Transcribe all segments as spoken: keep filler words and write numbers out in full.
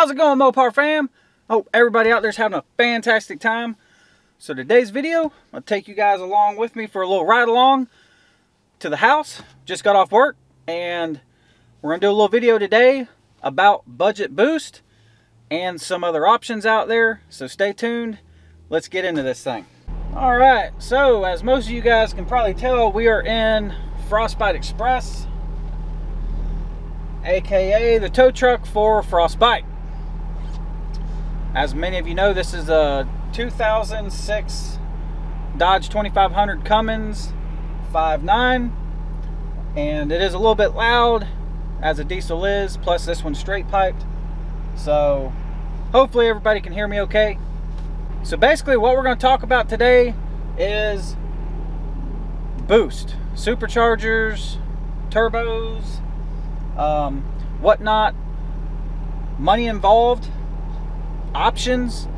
How's it going, Mopar fam? Hope everybody out there's having a fantastic time. So today's video, I'll take you guys along with me for a little ride along to the house. Just got off work and we're gonna do a little video today about budget boost and some other options out there. So stay tuned, let's get into this thing. All right, so as most of you guys can probably tell, we are in Frostbite Express, A K A the tow truck for Frostbite. As many of you know, this is a two thousand six Dodge twenty-five hundred Cummins five nine, and it is a little bit loud as a diesel is, plus this one's straight piped, so hopefully everybody can hear me okay. So basically what we're going to talk about today is boost, superchargers, turbos, um, whatnot, money involved, options,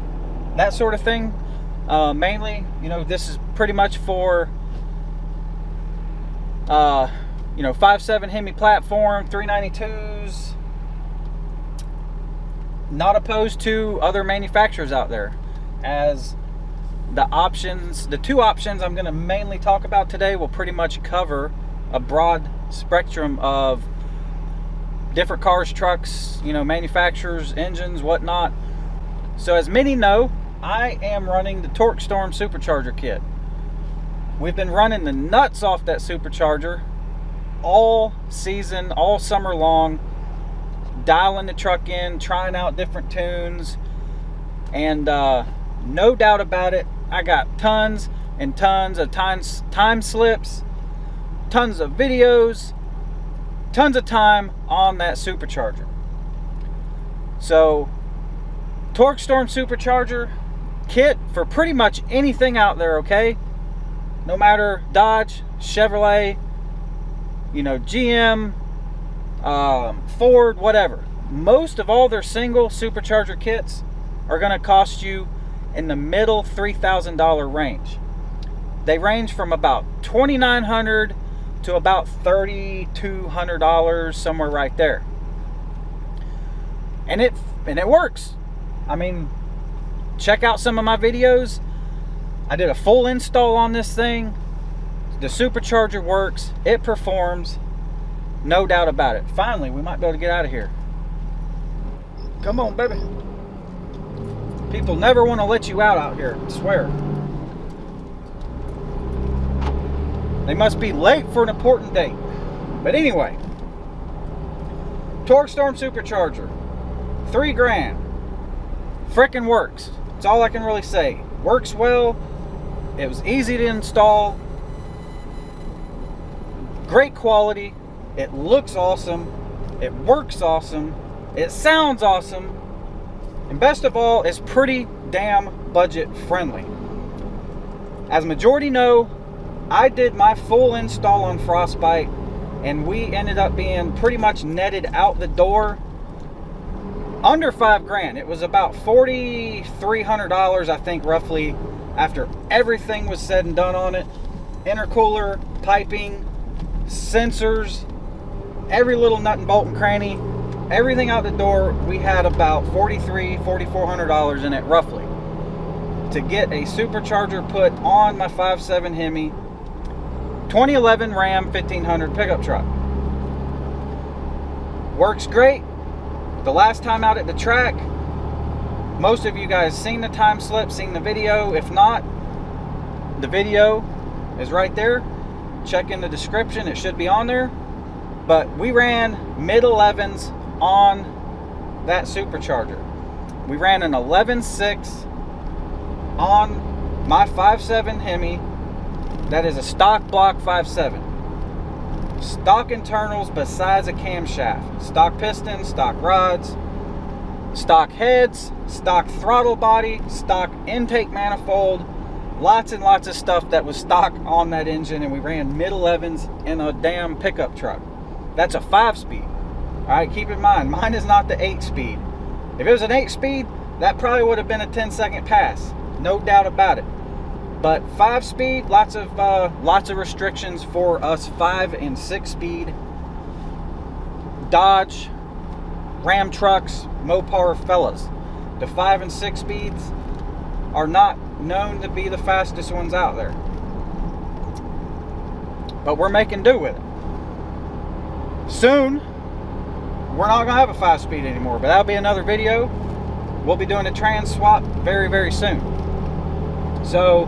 that sort of thing. Uh, mainly, you know, this is pretty much for, uh, you know, five seven Hemi platform, three ninety-twos, not opposed to other manufacturers out there. As the options, the two options I'm going to mainly talk about today will pretty much cover a broad spectrum of different cars, trucks, you know, manufacturers, engines, whatnot. So as many know, I am running the TorqStorm supercharger kit. We've been running the nuts off that supercharger all season, all summer long, dialing the truck in, trying out different tunes, and uh, no doubt about it, I got tons and tons of times time slips, tons of videos, tons of time on that supercharger. So TorqStorm supercharger kit for pretty much anything out there, okay? No matter Dodge, Chevrolet, you know, G M, um, Ford, whatever. Most of all their single supercharger kits are going to cost you in the middle three thousand dollar range. They range from about twenty-nine hundred dollars to about thirty-two hundred dollars, somewhere right there. And it and it works. I mean, check out some of my videos. I did a full install on this thing. The supercharger works. It performs. No doubt about it. Finally, we might be able to get out of here. Come on, baby. People never want to let you out out here, I swear. They must be late for an important date. But anyway, TorqStorm supercharger, three grand. Frickin' works. That's all I can really say. Works well. It was easy to install. Great quality. It looks awesome. It works awesome. It sounds awesome. And best of all, it's pretty damn budget friendly. As majority know, I did my full install on Frostbite and we ended up being pretty much netted out the door under five grand. It was about forty-three hundred dollars, I think, roughly, after everything was said and done on it. Intercooler, piping, sensors, every little nut and bolt and cranny. Everything out the door, we had about forty-three, forty-four hundred dollars in it, roughly, to get a supercharger put on my five seven Hemi twenty eleven Ram fifteen hundred pickup truck. Works great. The last time out at the track, most of you guys seen the time slip, seen the video. If not, the video is right there. Check in the description, it should be on there. But we ran mid elevens on that supercharger. We ran an eleven six on my five seven Hemi. That is a stock block five seven. Stock internals besides a camshaft. Stock pistons, stock rods, stock heads, stock throttle body, stock intake manifold. Lots and lots of stuff that was stock on that engine, and we ran mid elevens in a damn pickup truck. That's a five speed. All right, keep in mind, mine is not the eight speed. If it was an eight speed, that probably would have been a ten second pass. No doubt about it. But five speed, lots of uh, lots of restrictions for us five and six speed Dodge Ram trucks, Mopar fellas. The five and six speeds are not known to be the fastest ones out there, but we're making do with it. Soon, we're not gonna have a five speed anymore, but that'll be another video. We'll be doing a trans swap very, very soon. So,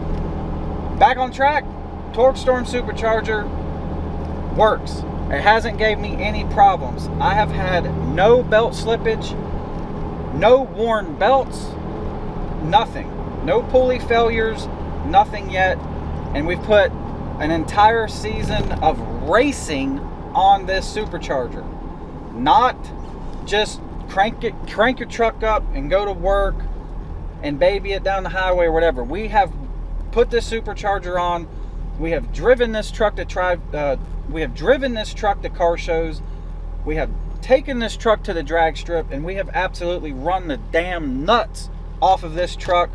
back on track, TorqStorm Supercharger works. It hasn't gave me any problems. I have had no belt slippage, no worn belts, nothing. No pulley failures, nothing yet. And we've put an entire season of racing on this supercharger. Not just crank it, crank your truck up and go to work and baby it down the highway or whatever. We have put this supercharger on. We have driven this truck to try, uh, we have driven this truck to car shows. We have taken this truck to the drag strip, and we have absolutely run the damn nuts off of this truck,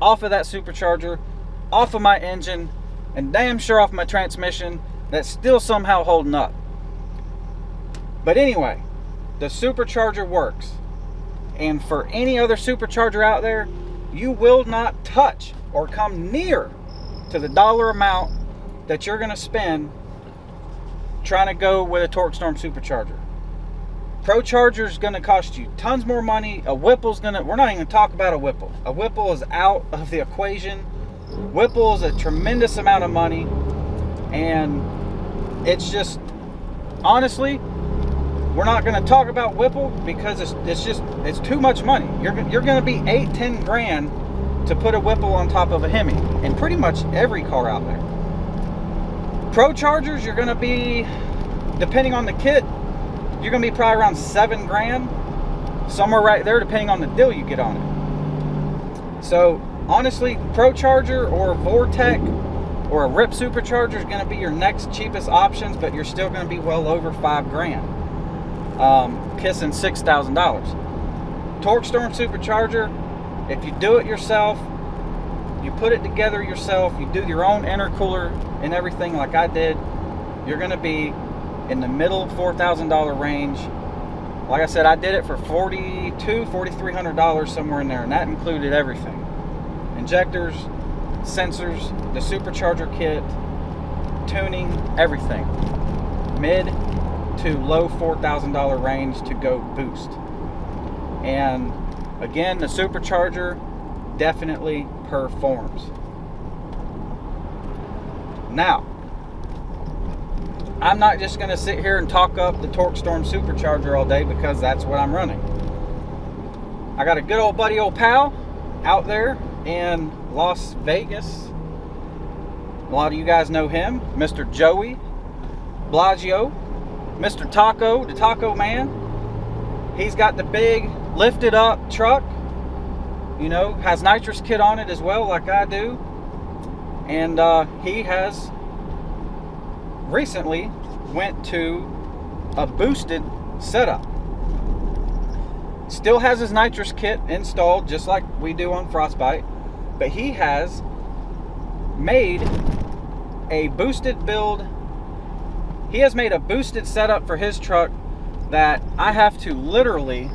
off of that supercharger, off of my engine, and damn sure off my transmission that's still somehow holding up. But anyway, the supercharger works. And for any other supercharger out there, you will not touch or come near to the dollar amount that you're going to spend trying to go with a TorqStorm supercharger. Pro Charger is going to cost you tons more money. A Whipple's going to, we're not even going to talk about a Whipple. A Whipple is out of the equation. Whipple is a tremendous amount of money, and it's just, honestly, we're not going to talk about Whipple because it's, it's just, it's too much money. You're, you're going to be eight, ten grand to put a Whipple on top of a Hemi in pretty much every car out there. Pro Chargers, you're going to be, depending on the kit, you're going to be probably around seven grand, somewhere right there, depending on the deal you get on it. So, honestly, Pro Charger or a Vortech or a R I P Supercharger is going to be your next cheapest options, but you're still going to be well over five grand, um, kissing six thousand dollars. TorqStorm Supercharger, if you do it yourself, you put it together yourself, you do your own intercooler and everything like I did, you're going to be in the middle four thousand dollar range. Like I said, I did it for forty-two, forty-three hundred dollars, somewhere in there, and that included everything. Injectors, sensors, the supercharger kit, tuning, everything. Mid to low four thousand dollar range to go boost. And again, the supercharger definitely performs. Now, I'm not just going to sit here and talk up the TorqStorm Supercharger all day because that's what I'm running. I got a good old buddy, old pal, out there in Las Vegas. A lot of you guys know him, Mister Joey Bilagio, Mister Taco, the Taco Man. He's got the big lifted up truck, you know, has nitrous kit on it as well, like I do. And uh, he has recently went to a boosted setup. Still has his nitrous kit installed just like we do on Frostbite, but he has made a boosted build. He has made a boosted setup for his truck that I have to literally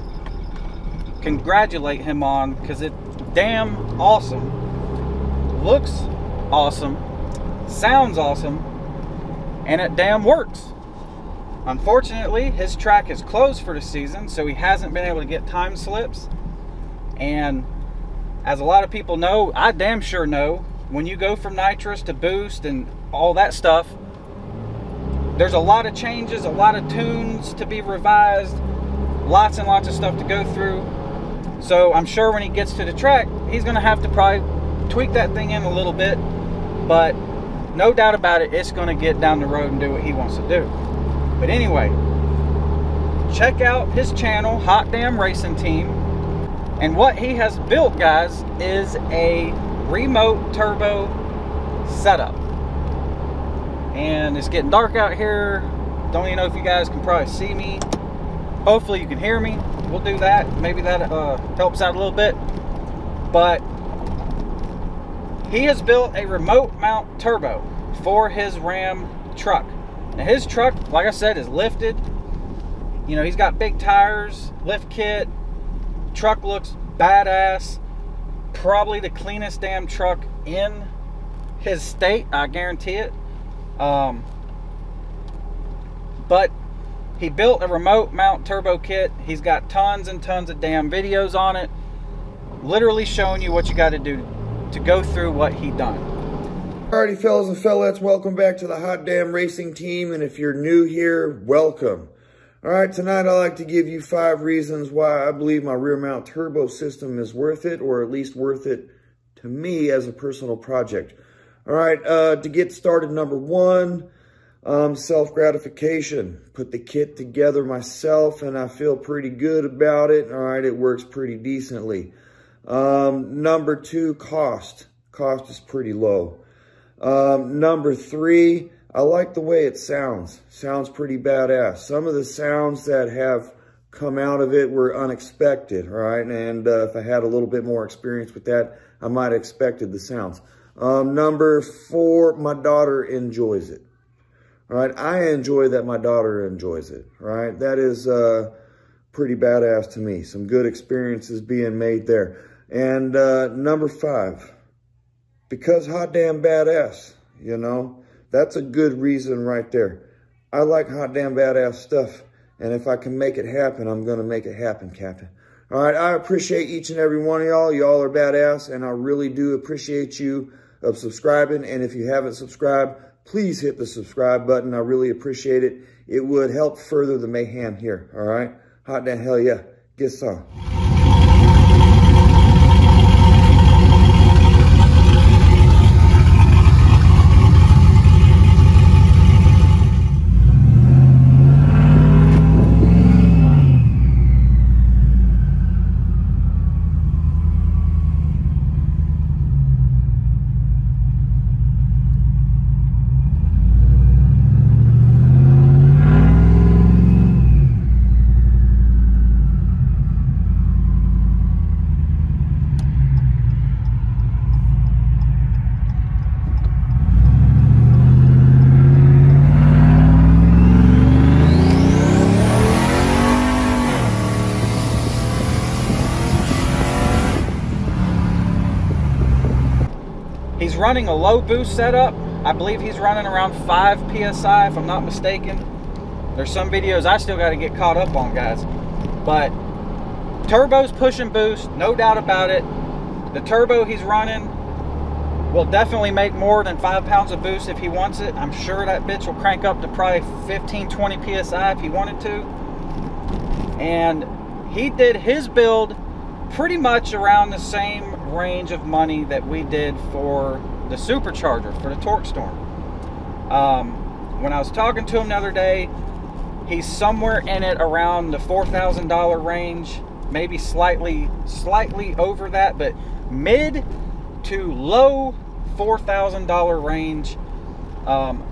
congratulate him on because it's damn awesome, looks awesome, sounds awesome, and it damn works. Unfortunately, his track is closed for the season, so he hasn't been able to get time slips. And as a lot of people know, I damn sure know, when you go from nitrous to boost and all that stuff, there's a lot of changes, a lot of tunes to be revised, lots and lots of stuff to go through. So I'm sure when he gets to the track, he's going to have to probably tweak that thing in a little bit, but no doubt about it, it's going to get down the road and do what he wants to do. But anyway, check out his channel, Hot Damn Racing Team. And what he has built, guys, is a remote turbo setup. And it's getting dark out here. Don't even know if you guys can probably see me. Hopefully you can hear me. We'll do that. Maybe that uh, helps out a little bit. But he has built a remote mount turbo for his Ram truck. Now his truck, like I said, is lifted. You know, he's got big tires, lift kit, truck looks badass. Probably the cleanest damn truck in his state, I guarantee it. Um, but he built a remote mount turbo kit. He's got tons and tons of damn videos on it, literally showing you what you got to do to go through what he done. Alrighty, fellas and fellettes, welcome back to the Hot Damn Racing Team, and if you're new here, welcome. Alright, tonight I'd like to give you five reasons why I believe my rear mount turbo system is worth it, or at least worth it to me as a personal project. Alright, uh, to get started, number one, um, self-gratification. Put the kit together myself, and I feel pretty good about it. Alright, it works pretty decently. Um, number two, cost. Cost is pretty low. Um, number three, I like the way it sounds. Sounds pretty badass. Some of the sounds that have come out of it were unexpected, right? And uh, if I had a little bit more experience with that, I might have expected the sounds. Um, number four, my daughter enjoys it. All right, I enjoy that my daughter enjoys it, right? That is uh, pretty badass to me. Some good experiences being made there. And uh, number five, because hot damn badass, you know, that's a good reason right there. I like hot damn badass stuff, and if I can make it happen, I'm going to make it happen, Captain. All right, I appreciate each and every one of y'all. Y'all are badass, and I really do appreciate you of subscribing, and if you haven't subscribed, please hit the subscribe button. I really appreciate it. It would help further the mayhem here, all right? Hot damn hell yeah. Get some. Running a low boost setup. I believe he's running around five P S I if I'm not mistaken. There's some videos I still got to get caught up on, guys, but turbo's pushing boost, no doubt about it. The turbo he's running will definitely make more than five pounds of boost if he wants it. I'm sure that bitch will crank up to probably fifteen, twenty P S I if he wanted to. And he did his build pretty much around the same range of money that we did for the supercharger, for the TorqStorm. Um, when I was talking to him the other day, he's somewhere in it around the four thousand dollar range, maybe slightly, slightly over that, but mid to low four thousand dollar range, um,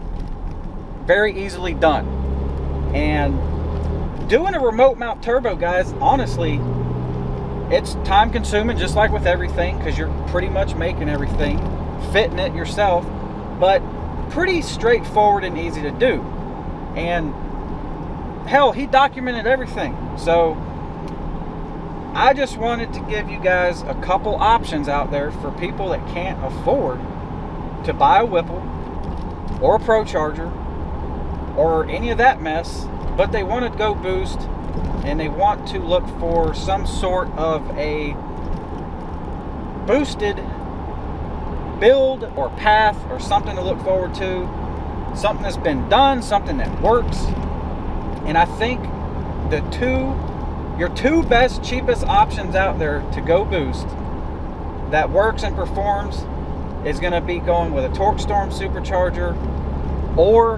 very easily done. And doing a remote mount turbo, guys, honestly, it's time consuming, just like with everything, because you're pretty much making everything, fitting it yourself, but pretty straightforward and easy to do. And hell, he documented everything. So I just wanted to give you guys a couple options out there for people that can't afford to buy a Whipple or a Pro Charger or any of that mess, but they want to go boost and they want to look for some sort of a boosted build or path or something to look forward to, something that's been done, something that works. And I think the two, your two best, cheapest options out there to go boost that works and performs is going to be going with a TorqStorm supercharger or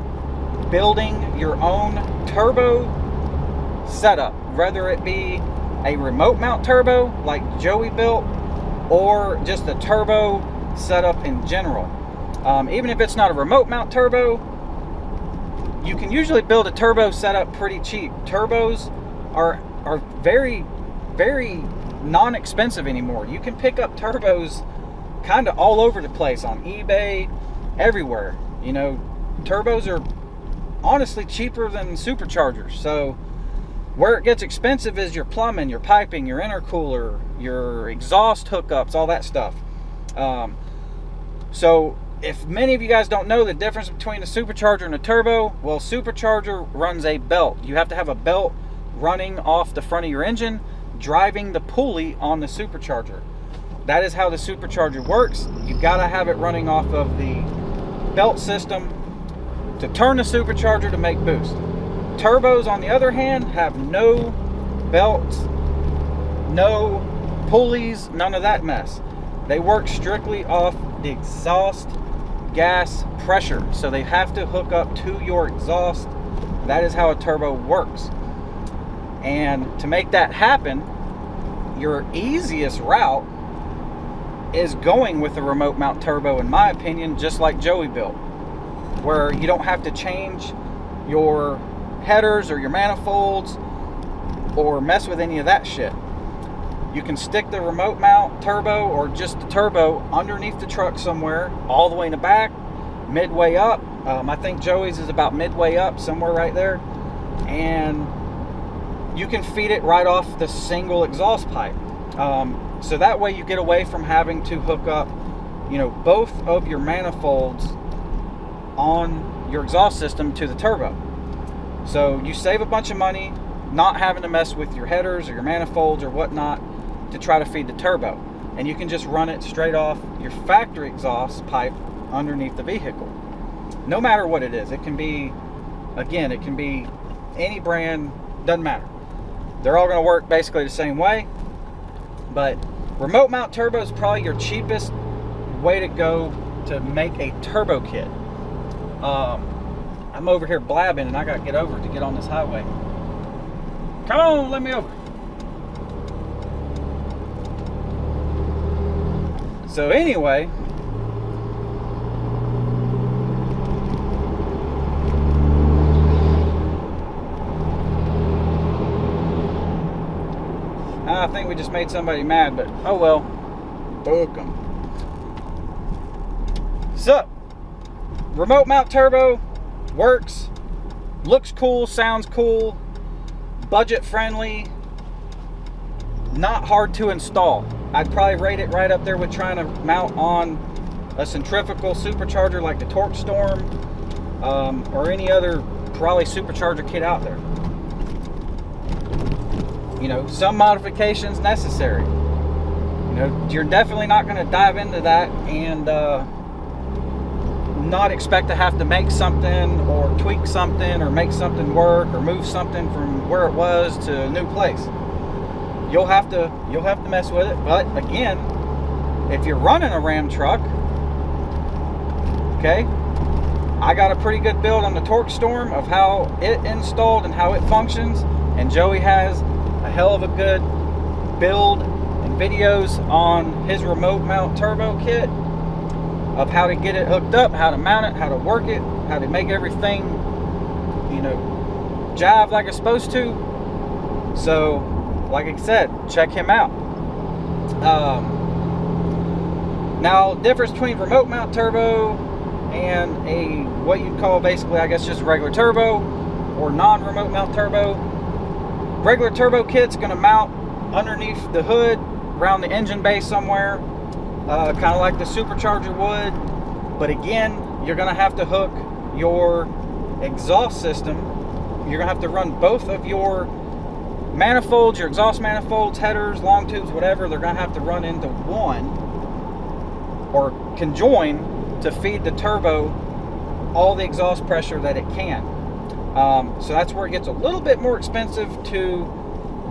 building your own turbo setup, whether it be a remote mount turbo like Joey built or just a turbo setup in general. Um, even if it's not a remote mount turbo, you can usually build a turbo setup pretty cheap. Turbos are are very, very non-expensive anymore. You can pick up turbos kind of all over the place on eBay, everywhere. You know, turbos are honestly cheaper than superchargers. So Where it gets expensive is your plumbing, your piping, your intercooler, your exhaust hookups, all that stuff. Um, so if many of you guys don't know the difference between a supercharger and a turbo, well, supercharger runs a belt. You have to have a belt running off the front of your engine, driving the pulley on the supercharger. That is how the supercharger works. You've got to have it running off of the belt system to turn the supercharger to make boost. Turbos, on the other hand, have no belts, no pulleys, none of that mess. They work strictly off the exhaust gas pressure. So they have to hook up to your exhaust. That is how a turbo works. And to make that happen, your easiest route is going with a remote mount turbo, in my opinion, just like Joey built, where you don't have to change your headers or your manifolds or mess with any of that shit. You can stick the remote mount turbo or just the turbo underneath the truck somewhere, all the way in the back, midway up. Um, I think Joey's is about midway up, somewhere right there. And you can feed it right off the single exhaust pipe. Um, so that way you get away from having to hook up, you know, both of your manifolds on your exhaust system to the turbo. So you save a bunch of money not having to mess with your headers or your manifolds or whatnot to try to feed the turbo, and you can just run it straight off your factory exhaust pipe underneath the vehicle, no matter what it is. It can be, again, it can be any brand, doesn't matter. They're all going to work basically the same way, but remote mount turbo is probably your cheapest way to go to make a turbo kit. um I'm over here blabbing and I gotta get over to get on this highway. Come on, let me over. So anyway, I think we just made somebody mad, but oh well. Book 'em. So, remote mount turbo works, looks cool, sounds cool, budget friendly, not hard to install. I'd probably rate it right up there with trying to mount on a centrifugal supercharger like the TorqStorm, um, or any other probably supercharger kit out there. You know, some modifications necessary. You know, you're definitely not going to dive into that and uh, not expect to have to make something or tweak something or make something work or move something from where it was to a new place. You'll have to you'll have to mess with it. But again, if you're running a Ram truck, okay, I got a pretty good build on the TorqStorm of how it installed and how it functions, and Joey has a hell of a good build and videos on his remote mount turbo kit of how to get it hooked up, how to mount it, how to work it, how to make everything, you know, jive like it's supposed to. So, like I said, check him out. Um, now, difference between remote mount turbo and a, what you'd call basically, I guess, just a regular turbo or non-remote mount turbo. Regular turbo kit's gonna mount underneath the hood, around the engine bay somewhere. Uh, kind of like the supercharger would, but again, you're going to have to hook your exhaust system. You're going to have to run both of your manifolds, your exhaust manifolds, headers, long tubes, whatever. They're going to have to run into one or conjoin to feed the turbo all the exhaust pressure that it can. Um, so that's where it gets a little bit more expensive to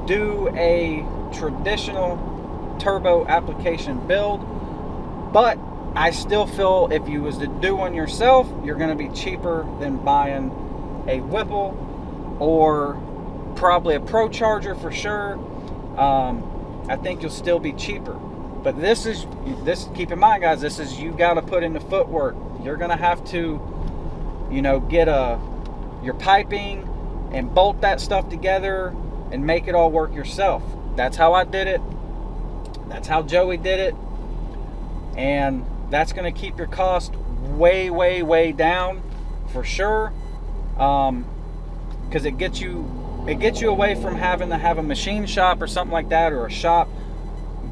do a traditional turbo application build. But I still feel if you was to do one yourself, you're going to be cheaper than buying a Whipple or probably a Pro Charger for sure. Um, I think you'll still be cheaper. But this is, this. keep in mind, guys, this is, you got to put in the footwork. You're going to have to, you know, get a, your piping and bolt that stuff together and make it all work yourself. That's how I did it. That's how Joey did it. And that's going to keep your cost way, way, way down for sure, because um, it gets you It gets you away from having to have a machine shop or something like that, or a shop,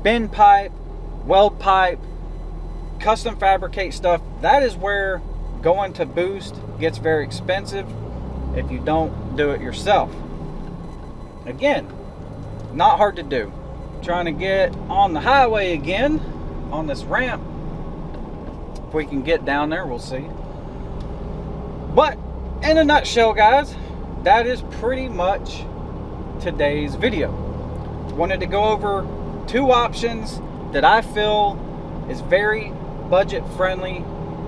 bend pipe, weld pipe, custom fabricate stuff. That is where going to Boost gets very expensive if you don't do it yourself. Again, not hard to do. Trying to get on the highway again on this ramp. If we can get down there, we'll see. But in a nutshell, guys, that is pretty much today's video. Wanted to go over two options that I feel is very budget friendly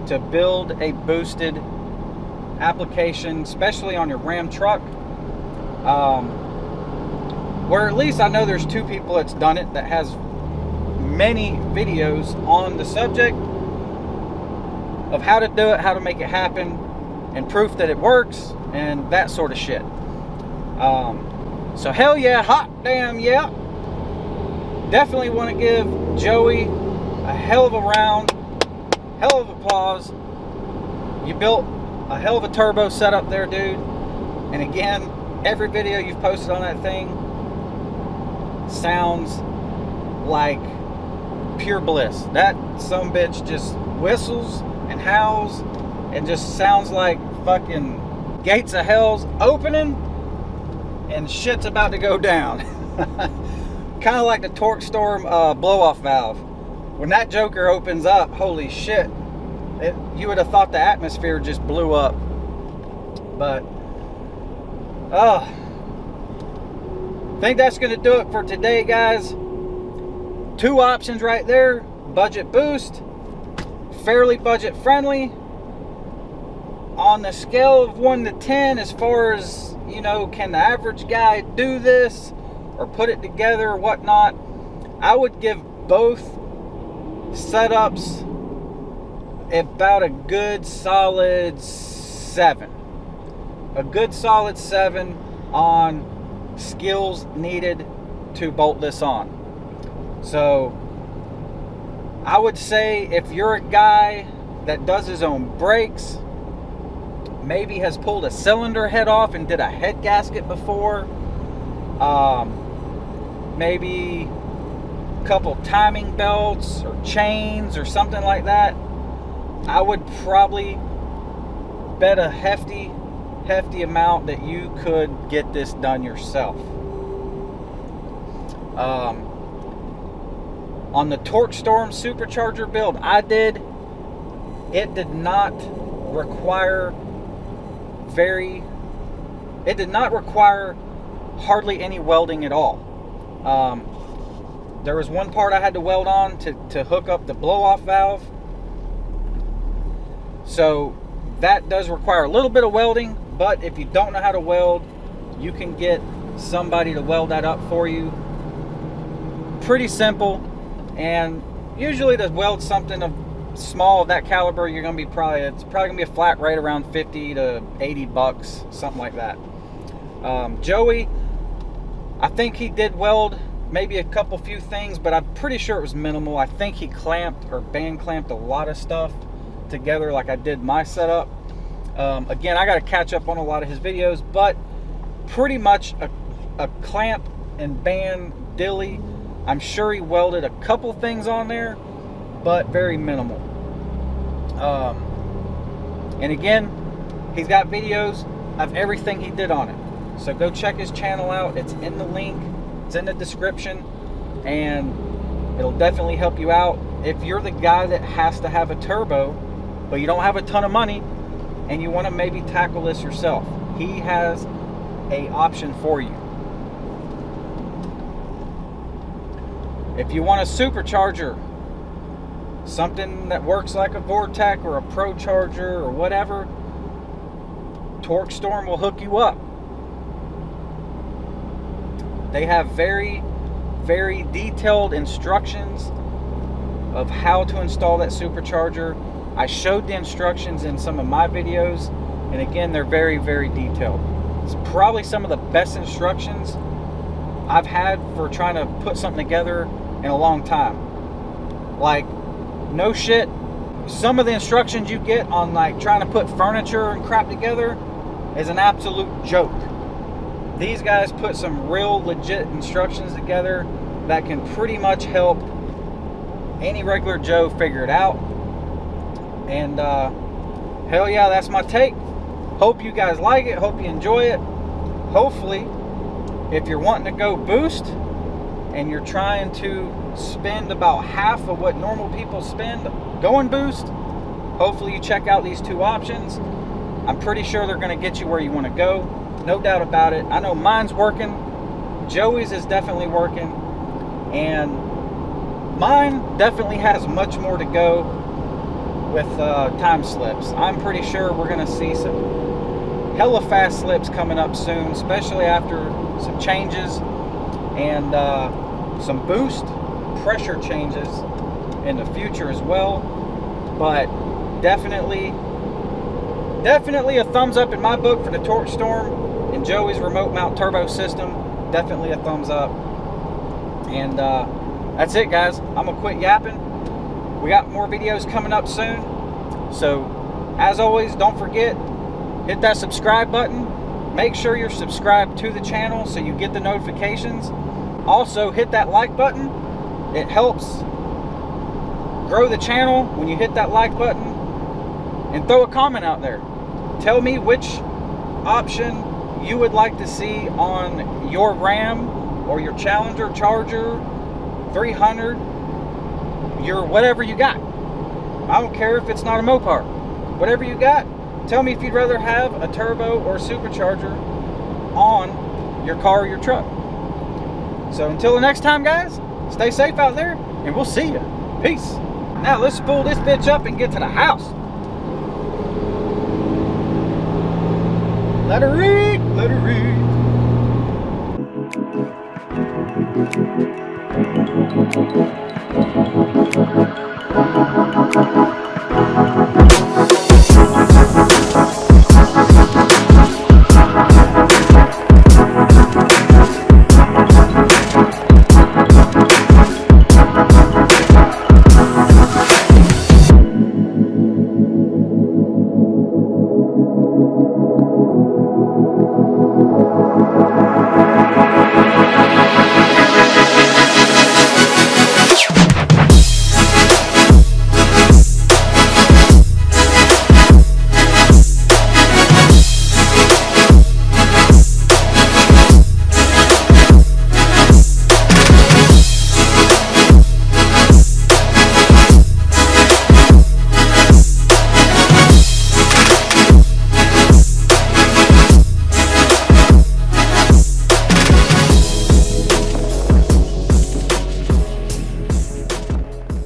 to build a boosted application, especially on your Ram truck. Um, where at least I know there's two people that's done it, that has many videos on the subject of how to do it, how to make it happen, and proof that it works, and that sort of shit. Um, so hell yeah, hot damn yeah. Definitely want to give Joey a hell of a round, hell of applause. You built a hell of a turbo setup there, dude. And again, every video you've posted on that thing sounds like pure bliss. That sumbitch just whistles and howls and just sounds like fucking gates of hell's opening and shit's about to go down. Kind of like the TorqStorm uh, blow-off valve. When that joker opens up, holy shit, it, you would have thought the atmosphere just blew up. But uh, I think that's going to do it for today, guys. Two options right there. Budget Boost. Fairly budget friendly. On the scale of one to ten, as far as, you know, can the average guy do this or put it together or whatnot, I would give both setups about a good solid seven. A good solid seven on skills needed to bolt this on. So I would say if you're a guy that does his own brakes, maybe has pulled a cylinder head off and did a head gasket before, um, maybe a couple timing belts or chains or something like that, I would probably bet a hefty hefty amount that you could get this done yourself. Um, on the TorqStorm supercharger build I did, it did not require very it did not require hardly any welding at all. Um, there was one part I had to weld on to, to hook up the blow-off valve, so that does require a little bit of welding. But if you don't know how to weld, you can get somebody to weld that up for you. Pretty simple. And usually to weld something of small of that caliber, you're gonna be probably it's probably gonna be a flat rate around fifty to eighty bucks, something like that. um, Joey, I think he did weld maybe a couple few things, but I'm pretty sure it was minimal. I think he clamped or band clamped a lot of stuff together like I did my setup. Um, again, I got to catch up on a lot of his videos, but pretty much a, a clamp and band dilly. I'm sure he welded a couple things on there, but very minimal. Um, and again, he's got videos of everything he did on it, so go check his channel out. It's in the link, it's in the description, and it'll definitely help you out if you're the guy that has to have a turbo but you don't have a ton of money and you want to maybe tackle this yourself. He has a option for you. If you want a supercharger, something that works like a Vortech or a Pro Charger or whatever, TorqStorm will hook you up. They have very, very detailed instructions of how to install that supercharger. I showed the instructions in some of my videos, and again, they're very, very detailed. It's probably some of the best instructions I've had for trying to put something together in a long time. Like, no shit, some of the instructions you get on like trying to put furniture and crap together is an absolute joke. These guys put some real legit instructions together that can pretty much help any regular Joe figure it out. And uh, hell yeah, that's my take. Hope you guys like it. Hope you enjoy it. Hopefully, if you're wanting to go boost and you're trying to spend about half of what normal people spend going boost, hopefully you check out these two options. I'm pretty sure they're going to get you where you want to go. No doubt about it. I know mine's working. Joey's is definitely working. And mine definitely has much more to go with uh, time slips. I'm pretty sure we're going to see some hella fast slips coming up soon, especially after some changes and uh, some boost pressure changes in the future as well. But definitely, definitely a thumbs up in my book for the TorqStorm and Joey's remote mount turbo system. Definitely a thumbs up. And uh, that's it, guys. I'm going to quit yapping. We got more videos coming up soon. So, as always, don't forget, hit that subscribe button. Make sure you're subscribed to the channel so you get the notifications. Also, hit that like button. It helps grow the channel when you hit that like button. And throw a comment out there. Tell me which option you would like to see on your RAM or your Challenger, Charger, three hundred, your whatever you got. I don't care if it's not a Mopar. Whatever you got, tell me if you'd rather have a turbo or supercharger on your car or your truck. So until the next time, guys, stay safe out there and we'll see you. Peace. Now let's spool this bitch up and get to the house. Let her read, let her read.